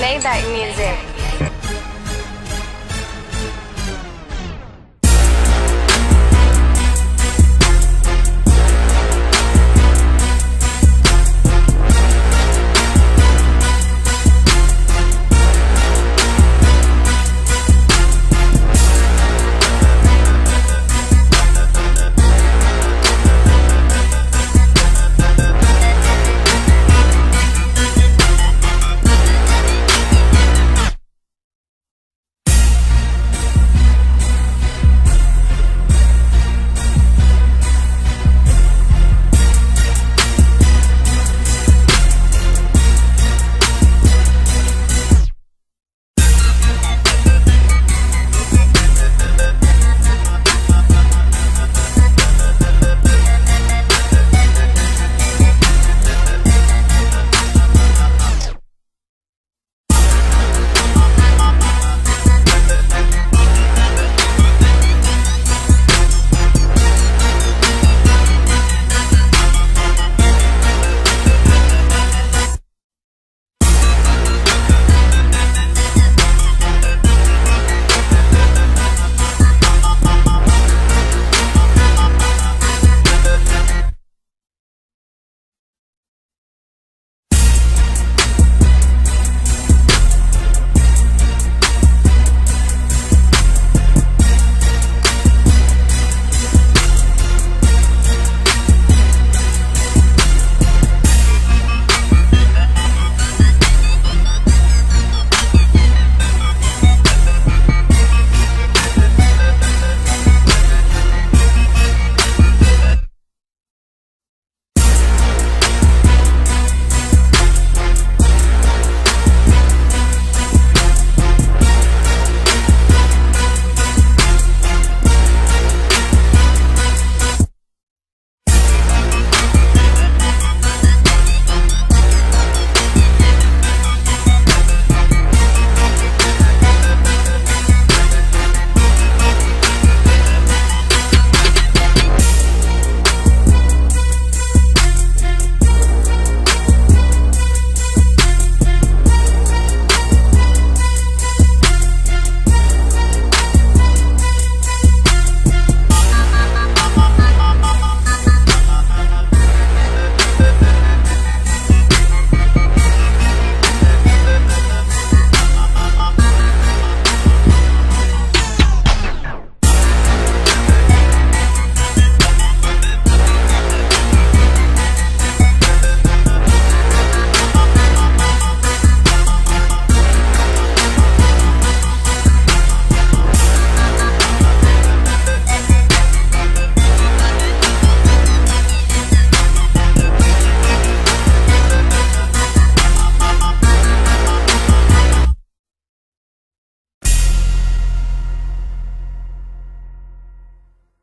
play that music.